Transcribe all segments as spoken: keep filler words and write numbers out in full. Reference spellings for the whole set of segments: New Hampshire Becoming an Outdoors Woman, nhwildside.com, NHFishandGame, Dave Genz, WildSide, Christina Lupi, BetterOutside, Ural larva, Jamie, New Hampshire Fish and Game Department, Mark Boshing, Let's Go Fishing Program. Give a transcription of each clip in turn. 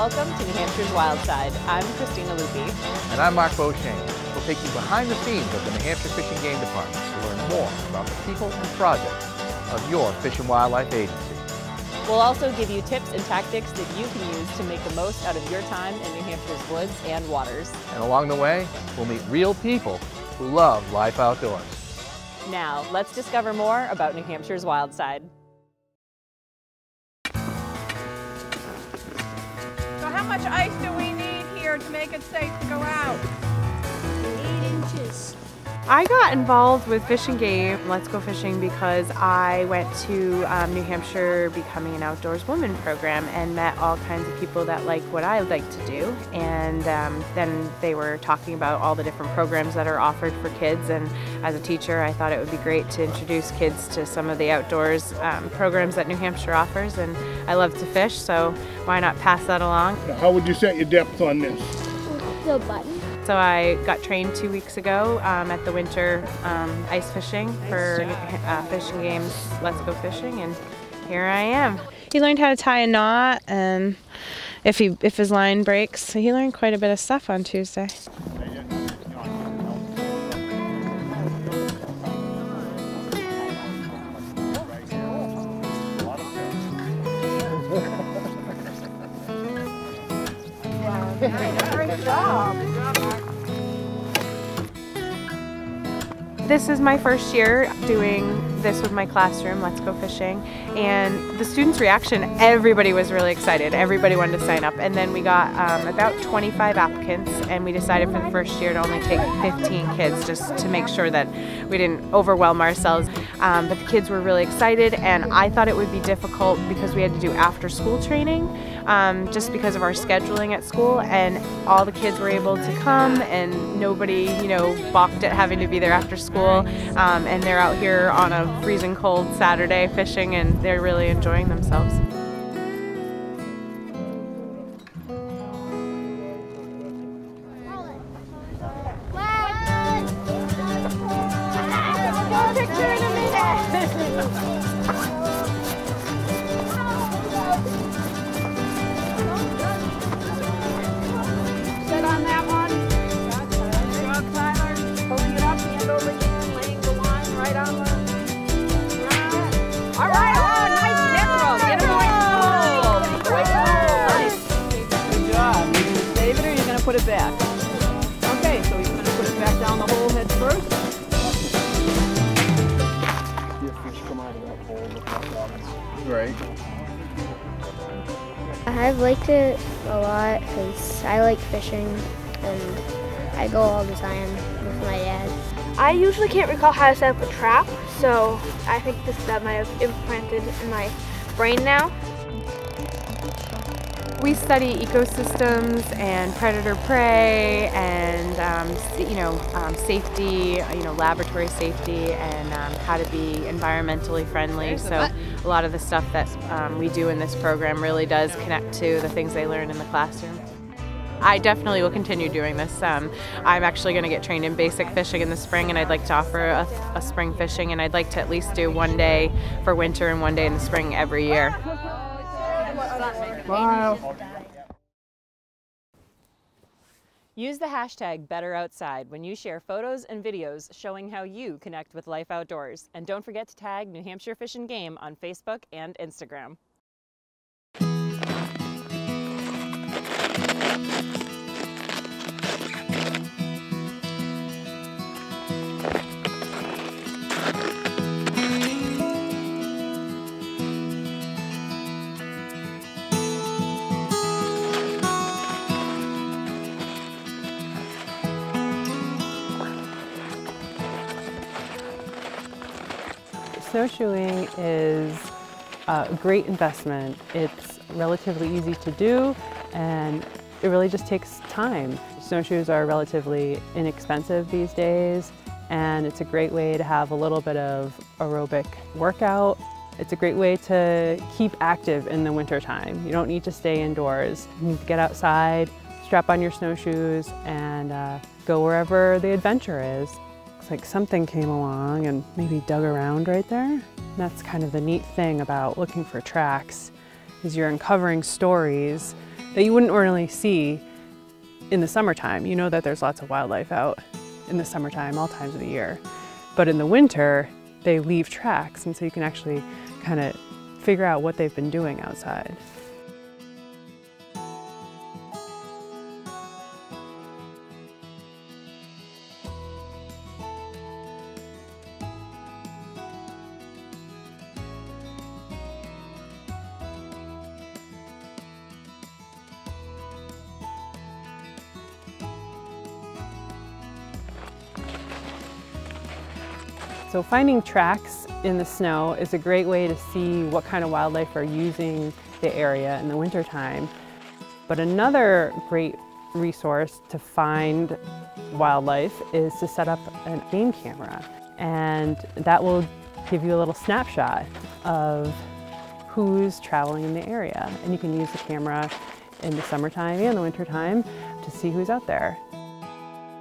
Welcome to New Hampshire's Wild Side. I'm Christina Lupi. And I'm Mark Boshing. We'll take you behind the scenes of the New Hampshire Fish and Game Department to learn more about the people and projects of your Fish and Wildlife Agency. We'll also give you tips and tactics that you can use to make the most out of your time in New Hampshire's woods and waters. And along the way, we'll meet real people who love life outdoors. Now, let's discover more about New Hampshire's Wild Side. How much ice do we need here to make it safe to go out? Eight inches. I got involved with Fish and Game, Let's Go Fishing, because I went to um, New Hampshire Becoming an Outdoors Woman program and met all kinds of people that like what I like to do. And um, then they were talking about all the different programs that are offered for kids. And as a teacher, I thought it would be great to introduce kids to some of the outdoors um, programs that New Hampshire offers. And I love to fish, so why not pass that along? How would you set your depth on this? The button. So I got trained two weeks ago um, at the winter um, ice fishing for uh, Fishing Games Let's Go Fishing, and here I am. He learned how to tie a knot, and if he if his line breaks, so he learned quite a bit of stuff on Tuesday. Great job. This is my first year doing this with my classroom, Let's Go Fishing, and the students' reaction, everybody was really excited. Everybody wanted to sign up, and then we got um, about twenty-five applicants, and we decided for the first year to only take fifteen kids just to make sure that we didn't overwhelm ourselves. Um, but the kids were really excited, and I thought it would be difficult because we had to do after-school training um, just because of our scheduling at school, and all the kids were able to come, and nobody, you know, balked at having to be there after school. Um, and they're out here on a freezing cold Saturday fishing, and they're really enjoying themselves. Put it back. Okay, so he's going to put it back down the hole head first. Right. I've liked it a lot because I like fishing and I go all the time with my dad. I usually can't recall how to set up a trap, so I think this that might have implanted in my brain now. We study ecosystems and predator-prey and um, you know um, safety, you know laboratory safety, and um, how to be environmentally friendly. So a lot of the stuff that um, we do in this program really does connect to the things they learn in the classroom. I definitely will continue doing this. Um, I'm actually going to get trained in basic fishing in the spring, and I'd like to offer a, a spring fishing, and I'd like to at least do one day for winter and one day in the spring every year. Wow. Use the hashtag BetterOutside when you share photos and videos showing how you connect with life outdoors. And don't forget to tag New Hampshire Fish and Game on Facebook and Instagram. Snowshoeing is a great investment. It's relatively easy to do, and it really just takes time. Snowshoes are relatively inexpensive these days, and it's a great way to have a little bit of aerobic workout. It's a great way to keep active in the wintertime. You don't need to stay indoors. You can get outside, strap on your snowshoes, and uh, go wherever the adventure is. Like something came along and maybe dug around right there. And that's kind of the neat thing about looking for tracks, is you're uncovering stories that you wouldn't really see in the summertime. You know that there's lots of wildlife out in the summertime, all times of the year. But in the winter, they leave tracks, and so you can actually kind of figure out what they've been doing outside. So finding tracks in the snow is a great way to see what kind of wildlife are using the area in the wintertime. But another great resource to find wildlife is to set up a game camera. And that will give you a little snapshot of who's traveling in the area. And you can use the camera in the summertime and the wintertime to see who's out there.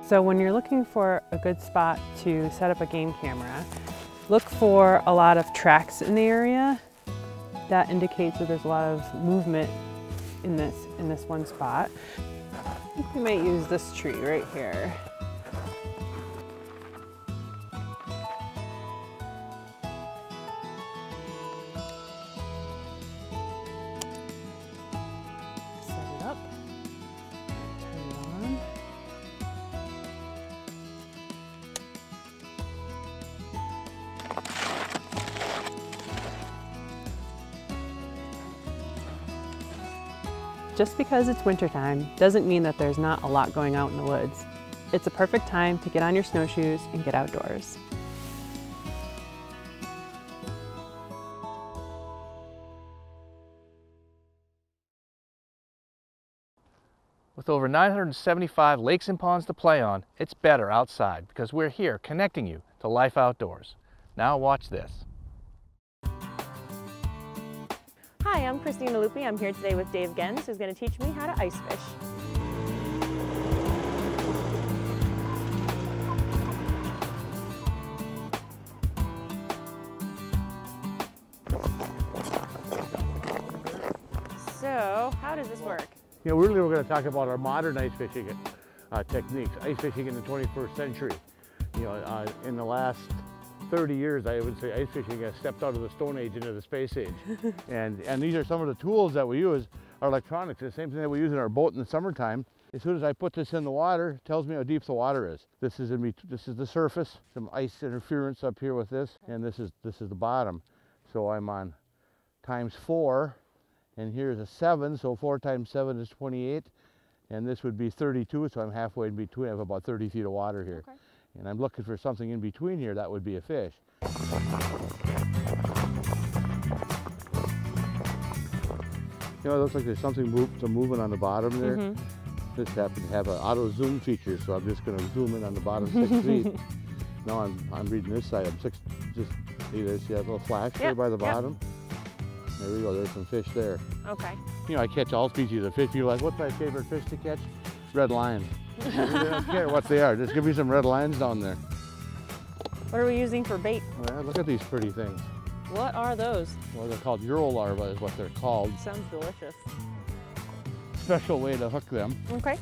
So when you're looking for a good spot to set up a game camera, look for a lot of tracks in the area. That indicates that there's a lot of movement in this, in this one spot. I think we might use this tree right here. Just because it's wintertime doesn't mean that there's not a lot going out in the woods. It's a perfect time to get on your snowshoes and get outdoors. With over nine hundred seventy-five lakes and ponds to play on, it's better outside because we're here connecting you to life outdoors. Now watch this. Hi, I'm Christina Lupi. I'm here today with Dave Genz, who's going to teach me how to ice fish. So, how does this work? You know, really we're going to talk about our modern ice fishing uh, techniques, ice fishing in the twenty-first century. You know, uh, in the last thirty years, I would say, ice fishing has stepped out of the Stone Age into the Space Age. and, and these are some of the tools that we use, our electronics, the same thing that we use in our boat in the summertime. As soon as I put this in the water, it tells me how deep the water is. This is, in this is the surface, some ice interference up here with this, and this is, this is the bottom. So I'm on times four, and here's a seven, so four times seven is twenty-eight, and this would be thirty-two, so I'm halfway in between. I have about thirty feet of water here. Okay. And I'm looking for something in between here, that would be a fish. You know, it looks like there's something move, some movement on the bottom there. Mm-hmm. This happened to have an auto zoom feature, so I'm just going to zoom in on the bottom six feet. Now I'm, I'm reading this side, I'm six, just, you know, see that little flash yep. there by the bottom? Yep. There we go, there's some fish there. Okay. You know, I catch all species of fish. You're like, what's my favorite fish to catch? Red lion. I don't care what they are. There's going to be some red lions down there. What are we using for bait? Well, look at these pretty things. What are those? Well, they're called Ural larva is what they're called. Sounds delicious. Special way to hook them. Okay.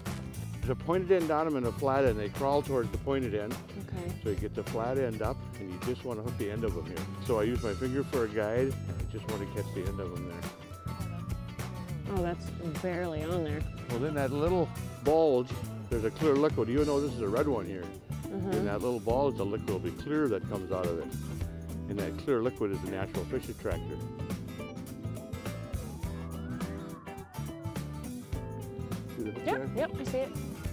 There's a pointed end on them and a flat end. They crawl towards the pointed end. Okay. So you get the flat end up, and you just want to hook the end of them here. So I use my finger for a guide, and I just want to catch the end of them there. Oh, that's barely on there. Well, then that little bulge, there's a clear liquid. You know this is a red one here. Uh-huh. And that little ball is the liquid will be clear that comes out of it. And that clear liquid is the natural fish attractor. See the hook yep, there? Yep, I see it.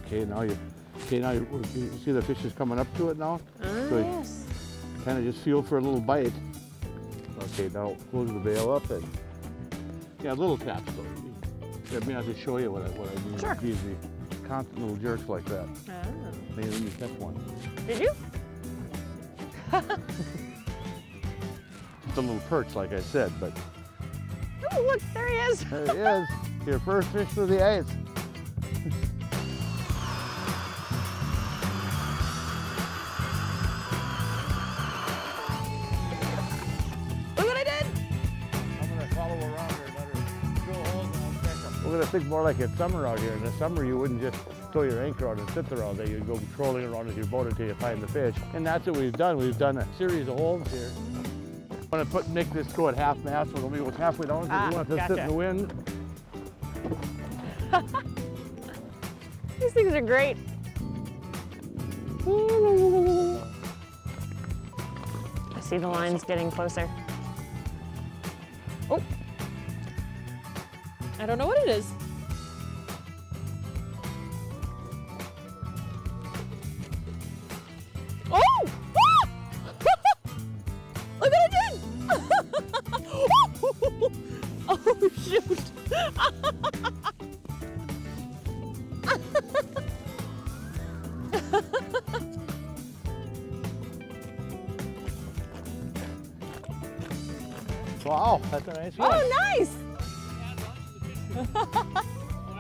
Okay, now you okay, now you, you see the fish is coming up to it now? Ah, so yes. Kind of just feel for a little bite. Okay, now close the bail up and yeah, little taps though. I mean, I have to show you what I, what I mean. Sure. Easy. Constant little jerks like that. Oh. Maybe you catch one. Did you? It's a little perch, like I said, but. Oh, look, there he is. There he is. Your first fish through the ice. Look what I did. I'm going to follow around here and let her go home and I'll catch him. living, I think, more like it's summer out here. In the summer, you wouldn't just throw your anchor out and sit there all day. You'd go trolling around with your boat until you find the fish. And that's what we've done. We've done a series of holes here. I'm gonna put make this go at half mast, so it'll be halfway down, because ah, we want to gotcha. sit in the wind. These things are great. I see the lines getting closer. Oh, I don't know what it is. Oh! Look what I did! Oh, shoot! Wow, that's a nice one. Oh, nice!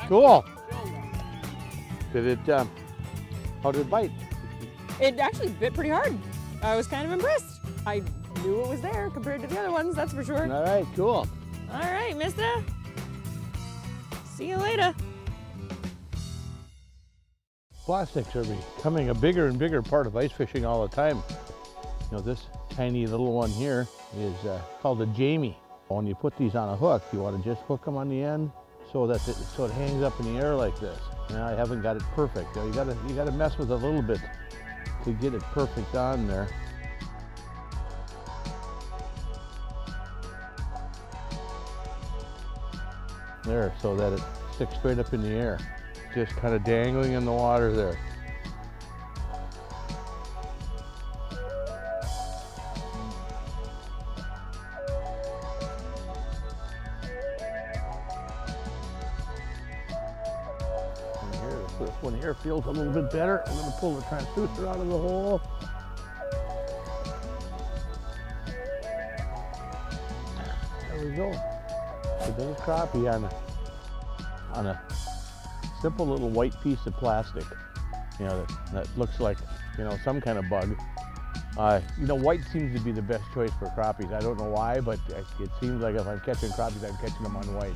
Cool. Did it, um, how did it bite? It actually bit pretty hard. I was kind of impressed. I knew it was there compared to the other ones, that's for sure. All right, cool. All right, mister. See you later. Plastics are becoming a bigger and bigger part of ice fishing all the time. You know, this tiny little one here is uh, called a Jamie. When you put these on a hook, you want to just hook them on the end so that it, so it hangs up in the air like this. Now I haven't got it perfect. Now you gotta you gotta mess with it a little bit to get it perfect on there. There, so that it sticks straight up in the air, just kind of dangling in the water there. This one here feels a little bit better. I'm going to pull the transducer out of the hole. There we go. The big crappie on a, on a simple little white piece of plastic. You know, that, that looks like, you know, some kind of bug. Uh, you know, white seems to be the best choice for crappies. I don't know why, but it seems like if I'm catching crappies, I'm catching them on white.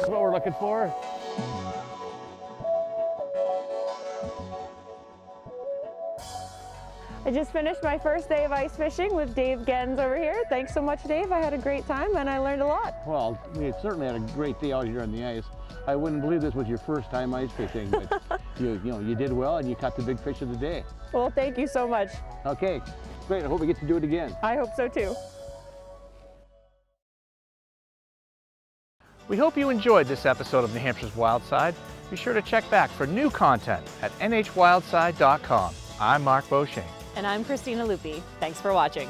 What we're looking for. I just finished my first day of ice fishing with Dave Genz over here. Thanks so much, Dave. I had a great time and I learned a lot. Well, you certainly had a great day out here on the ice. I wouldn't believe this was your first time ice fishing, but you, you know, you did well and you caught the big fish of the day. Well, thank you so much. Okay, great. I hope we get to do it again. I hope so too. We hope you enjoyed this episode of New Hampshire's Wild Side. Be sure to check back for new content at n h wildside dot com. I'm Mark Boshing. And I'm Christina Lupi. Thanks for watching.